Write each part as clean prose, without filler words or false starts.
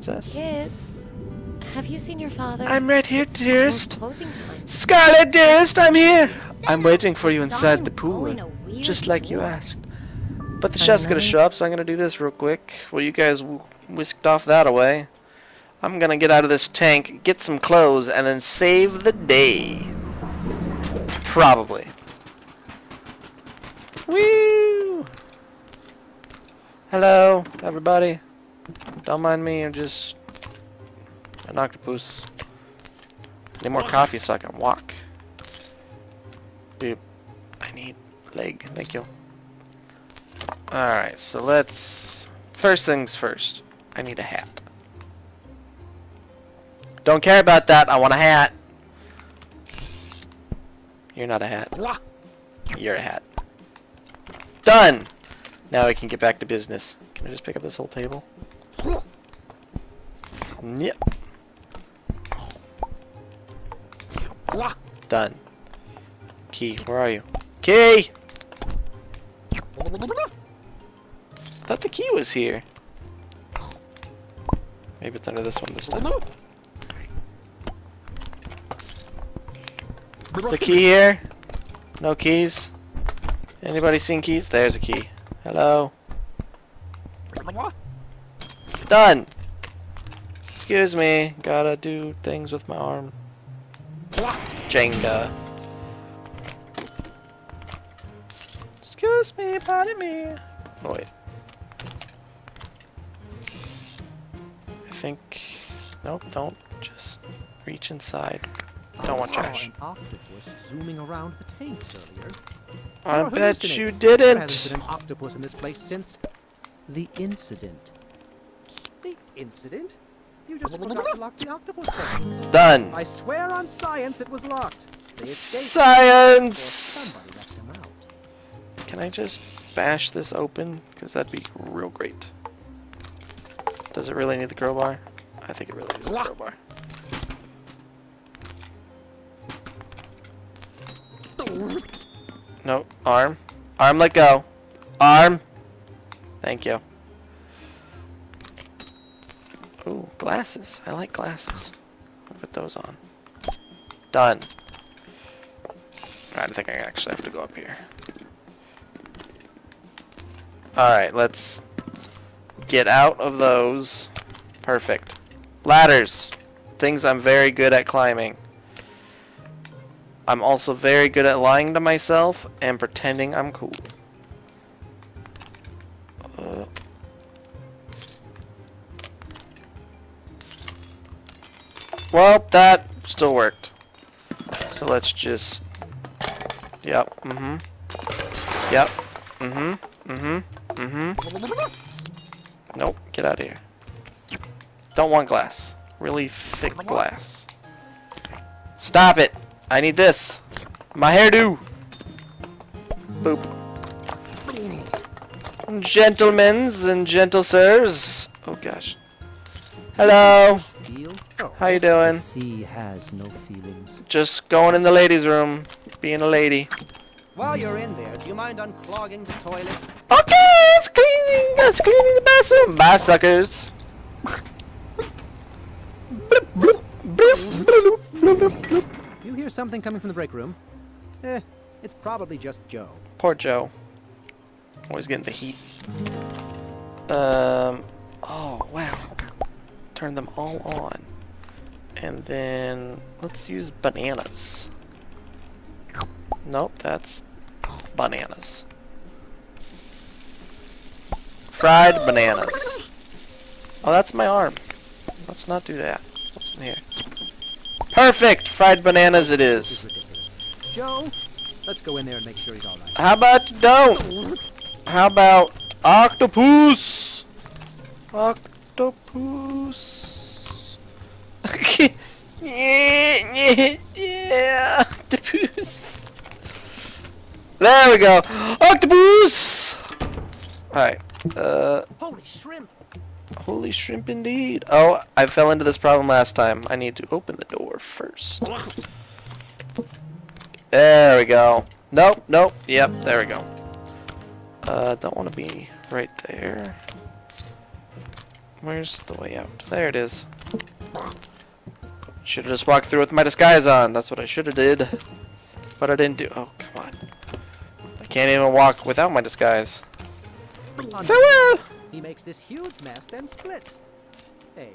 Princess. Kids, have you seen your father? I'm right here, it's dearest. Scarlet, dearest, I'm here. I'm waiting for you inside the pool, just like you asked. But the chef's gonna show up, so I'm gonna do this real quick. Well, you guys whisked off that away. I'm gonna get out of this tank, get some clothes, and then save the day. Probably. Woo! Hello, everybody. Don't mind me, I'm just an octopus. Need more coffee so I can walk. Dude, I need leg. Thank you. Alright, so let's... First things first. I need a hat. Don't care about that. I want a hat. You're not a hat. You're a hat. Done! Now we can get back to business. Can I just pick up this whole table? Yep. Done. Key, where are you? Key! I thought the key was here. Maybe it's under this one this time. Is the key here? No keys? Anybody seen keys? There's a key. Hello. Done! Excuse me. Gotta do things with my arm. Jenga. Excuse me, pardon me. Oh, wait. I think... Nope, don't. Just reach inside. Don't want trash. I bet you didn't! There hasn't been an octopus in this place since the incident. The incident? You just forgot to lock the octopus door. Done. I swear on science it was locked. Science! Can I just bash this open? Because that'd be real great. Does it really need the crowbar? I think it really needs the crowbar. No, arm. Arm, let go. Arm! Thank you. Ooh, glasses. I like glasses. I'll put those on. Done. Alright, I think I actually have to go up here. Alright, let's get out of those. Perfect. Ladders. Things I'm very good at climbing. I'm also very good at lying to myself and pretending I'm cool. Well, that still worked. So let's just... Yep, mm-hmm. Yep, mm-hmm, mm-hmm, mm-hmm. Nope, get out of here. Don't want glass. Really thick glass. Stop it! I need this. My hairdo. Boop. Gentlemen's and gentle sirs. Oh gosh. Hello. How you doing? Sea has no feelings. Just going in the ladies' room, being a lady. While you're in there, do you mind unclogging the toilet? Okay, it's cleaning. It's cleaning the bathroom. Bye, suckers. You hear something coming from the break room? Eh, it's probably just Joe. Poor Joe. Always getting the heat. Oh, wow. Turn them all on. And then let's use bananas. Nope, that's bananas. Fried bananas. Oh, that's my arm. Let's not do that. What's in here? Perfect! Fried bananas it is. Joe, let's go in there and make sure he's alright. How about don't? How about octopus? Octopus. Yeah, octopus. There we go. Octopus! Alright. Holy shrimp. Holy shrimp indeed. Oh, I fell into this problem last time. I need to open the door first. There we go. Nope, nope, yep, there we go. Don't want to be right there. Where's the way out? There it is. Should have just walked through with my disguise on. That's what I should have did. But I didn't do. Oh, come on. I can't even walk without my disguise. Farewell! He makes this huge mess, then splits. Hey,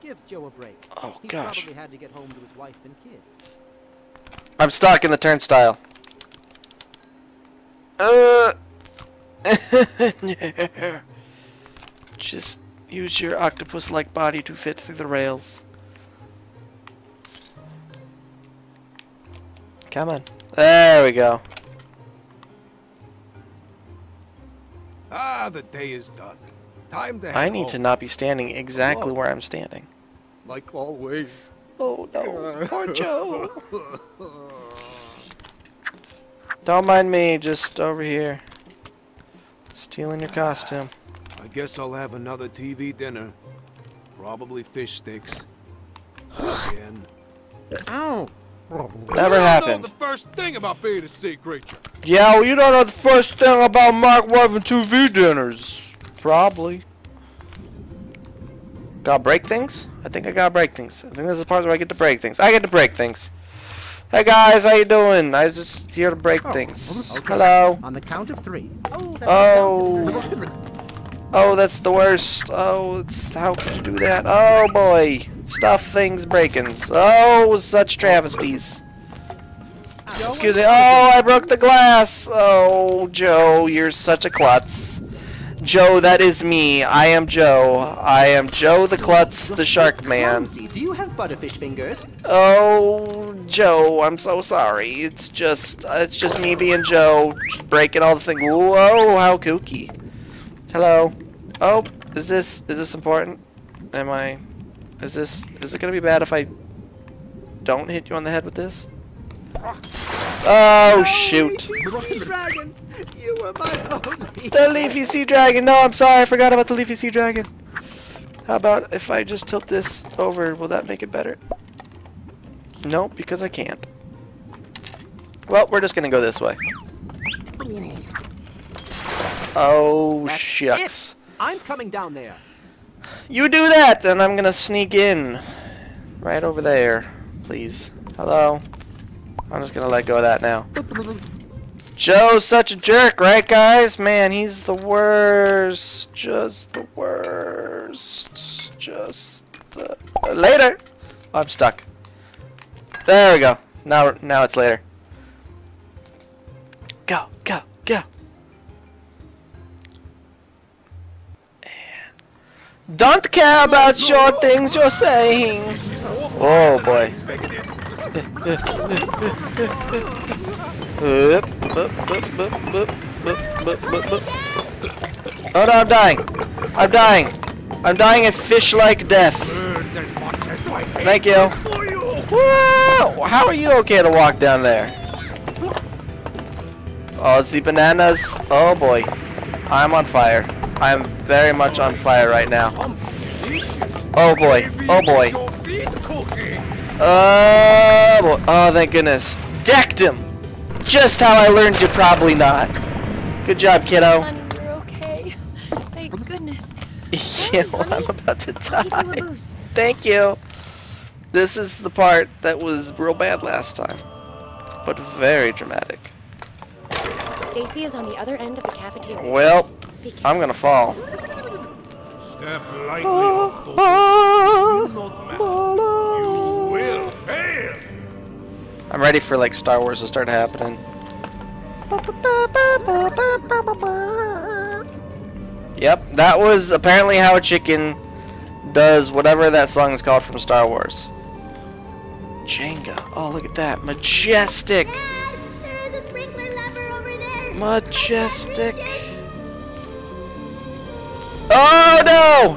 give Joe a break. Oh, gosh. He probably had to get home to his wife and kids. I'm stuck in the turnstile. Just use your octopus-like body to fit through the rails. Come on. There we go. Ah, the day is done. Time to I need to not be standing exactly where I'm standing. Like always. Oh no, poor Joe. Don't mind me, just over here. Stealing your costume. I guess I'll have another TV dinner. Probably fish sticks. Again. Ow! Never happened. You don't know the first thing about being a sea creature. Yeah, well, you don't know the first thing about Mark Webb and TV dinners. Probably. Gotta break things? I think I gotta break things. I think this is the part where I get to break things. I get to break things. Hey guys, how you doing? I was just here to break things. Okay. Hello. On the count of three. Oh, that's the worst. Oh, it's, how could you do that? Oh boy, stuff things breakings. Oh, such travesties. Excuse me. Oh, I broke the glass. Oh, Joe, you're such a klutz. Joe, that is me. I am Joe. I am Joe the Klutz, the Shark Man. Do you have butterfish fingers? Oh, Joe, I'm so sorry. It's just me being Joe, just breaking all the things. Whoa, how kooky. Hello. Oh, is this important? Am I? Is it gonna be bad if I don't hit you on the head with this? Oh shoot! You were my only. The leafy sea dragon. No, I'm sorry, I forgot about the leafy sea dragon. How about if I just tilt this over? Will that make it better? Nope, because I can't. Well, we're just gonna go this way. Oh shucks! I'm coming down there. You do that, and I'm gonna sneak in right over there, please. Hello. I'm just gonna let go of that now. Joe's such a jerk, right guys? Man, he's the worst. Just the worst. Just the later. Oh, I'm stuck. There we go. Now it's later. Go, go, go. And don't care about your things you're saying. Oh boy. Oh no, I'm dying. I'm dying. I'm dying a fish-like death. Thank you. Whoa! How are you okay to walk down there? Oh, it's the bananas. Oh boy. I'm on fire. I'm very much on fire right now. Oh boy. Oh boy. Oh, thank goodness. Decked him! Just how I learned to probably not. Good job, kiddo. You're okay. Thank goodness. Yeah, well, I'm about to die. Thank you. This is the part that was real bad last time, but very dramatic. Stacy is on the other end of the cafeteria. Well, I'm gonna fall. Step lightly I'm ready for like Star Wars to start happening. Yep, that was apparently how a chicken does whatever that song is called from Star Wars. Jenga. Oh, look at that. Majestic. Dad, there is a sprinkler lever over there. Majestic. Oh no!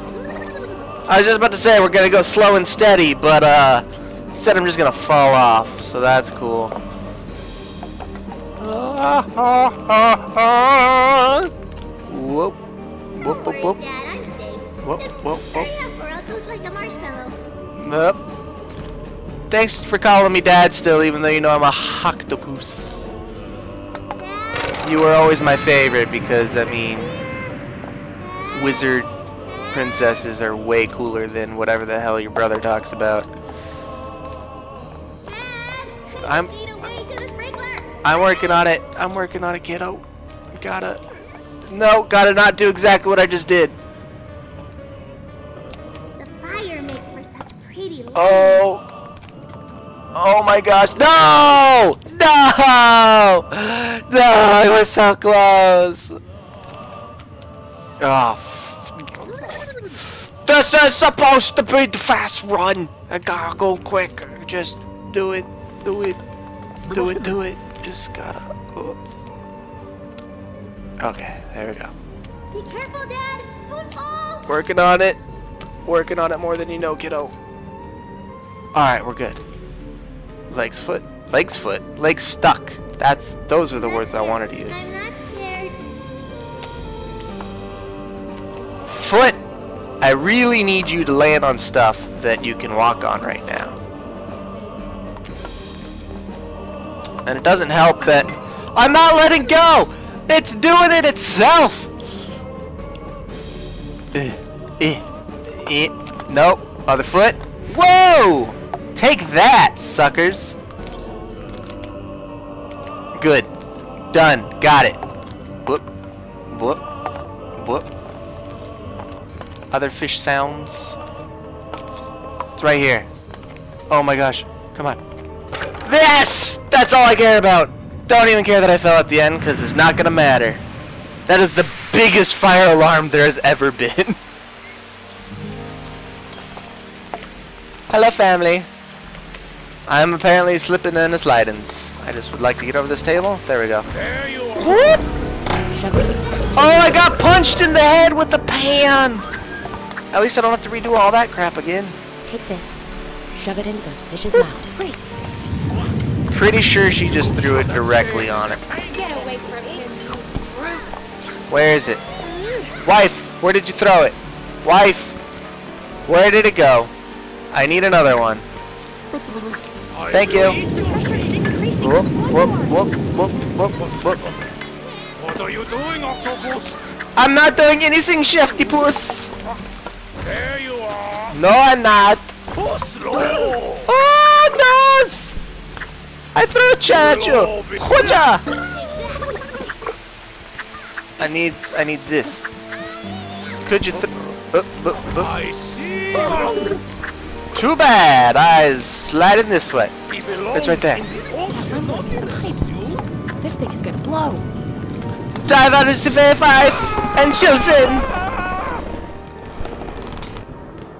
I was just about to say we're gonna go slow and steady, but instead I'm just gonna fall off, so that's cool. Whoop. Whoop, whoop, whoop. Dad, I'm safe. Whoop, whoop, whoop. Hurry up or I'll toast like a marshmallow. Yep. Thanks for calling me Dad still, even though you know I'm a octopus. Dad. You were always my favorite because, I mean, wizard princesses are way cooler than whatever the hell your brother talks about. Dad, I'm working on it. I'm working on it, kiddo. Gotta not do exactly what I just did. The fire makes for such pretty light. Oh my gosh. No! No! No, it was so close. This is supposed to be the fast run. I gotta go quick. Just do it. Do it. Do it. Do it. Just gotta. Okay, there we go. Be careful, Dad. Don't fall. Working on it. Working on it more than you know, kiddo. Alright, we're good. Legs foot. Legs foot. Legs stuck. Those were the words I wanted to use. I'm not scared. Foot! I really need you to land on stuff that you can walk on right now. And it doesn't help that I'm not letting go! It's doing it itself! Nope. Other foot. Whoa! Take that, suckers! Good. Done. Got it. Whoop. Whoop. Whoop. Other fish sounds. It's right here. Oh my gosh. Come on. Yes! That's all I care about! Don't even care that I fell at the end, because it's not gonna matter. That is the biggest fire alarm there has ever been. Hello, family. I'm apparently slipping and slidins. I just would like to get over this table. There we go. There you are. What? Oh, I got punched in the head with the pan! At least I don't have to redo all that crap again. Take this. Shove it into those fish's mouth. Great. Pretty sure she just threw it directly on her. Get away from him, you brute. Where is it? Wife, where did you throw it? Wife, where did it go? I need another one. Thank you. The pressure is increasing. Whoop, whoop, whoop, whoop, whoop, whoop, whoop. What are you doing, Octopus? I'm not doing anything, Chef Tipoos. There you are. No, I'm not. Oh, no! I threw a chair at you! Hooja! I need this. Could you I see. Too bad! I slide in this way. It's right there. This thing is gonna blow. Dive out of the five and children!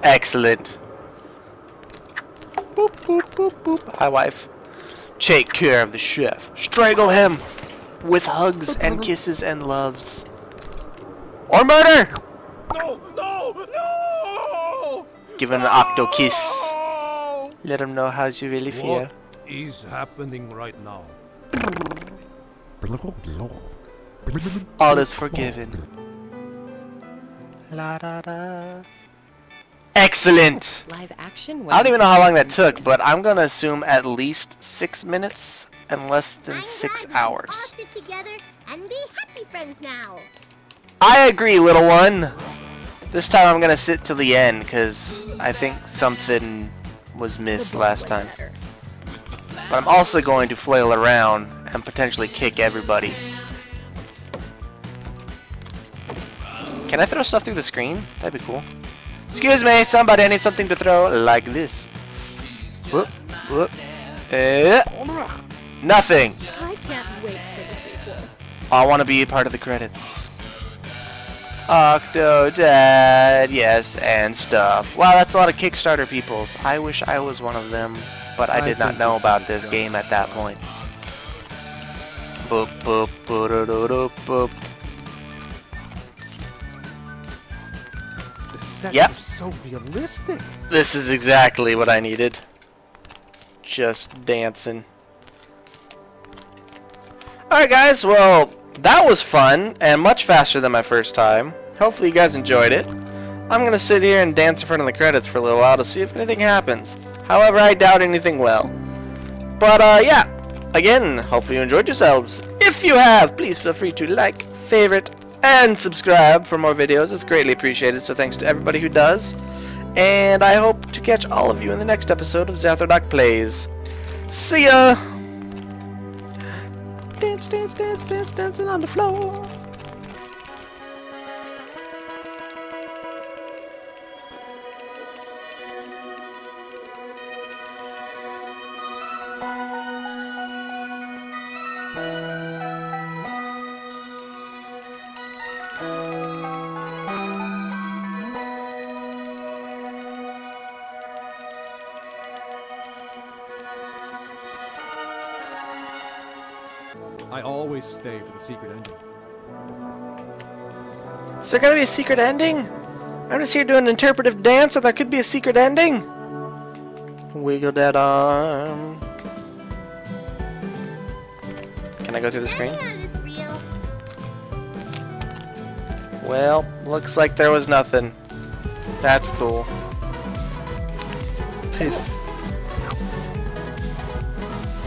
Excellent. Boop boop boop boop. Hi, wife. Take care of the chef. Strangle him with hugs and kisses and loves. Or murder! No! No! No! Give him an octo kiss. Let him know how you really feel. What is happening right now? All is forgiven. La da da. Excellent! Live action? I don't even know how long that took, but I'm gonna assume at least 6 minutes and less than 6 hours. I agree, little one! This time I'm gonna sit till the end, because I think something was missed last time. But I'm also going to flail around and potentially kick everybody. Can I throw stuff through the screen? That'd be cool. Excuse me, somebody, I need something to throw like this. Whoop, whoop. Nothing. I can't wait for the sequel. I want to be a part of the credits. Octodad, yes, and stuff. Wow, that's a lot of Kickstarter peoples. I wish I was one of them, but I did not know about this game at that point. Boop, boop, boop, boop, boop. Yep. So realistic. This is exactly what I needed. Just dancing. Alright guys, well, that was fun and much faster than my first time. Hopefully you guys enjoyed it. I'm gonna sit here and dance in front of the credits for a little while to see if anything happens. However, I doubt anything will. But yeah, again, hopefully you enjoyed yourselves. If you have, please feel free to like, favorite, and subscribe for more videos. It's greatly appreciated, so thanks to everybody who does. And I hope to catch all of you in the next episode of Zathrodock Plays. See ya! Dance, dance, dance, dance, dancing on the floor. I always stay for the secret ending. Is there gonna be a secret ending? I'm just here doing an interpretive dance, and there could be a secret ending. Wiggle that arm. Can I go through the screen? Well, looks like there was nothing. That's cool. Poof.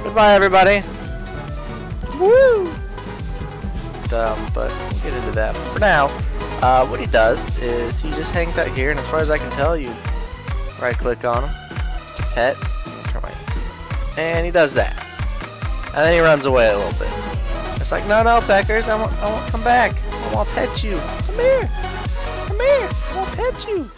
Goodbye, everybody. Woo! Dumb, but we'll get into that. For now, what he does is he just hangs out here, and as far as I can tell, you right-click on him, pet, and he does that. And then he runs away a little bit. It's like, no, no, Peckers, I won't come back. I won't pet you. Come here. Come here. I won't pet you.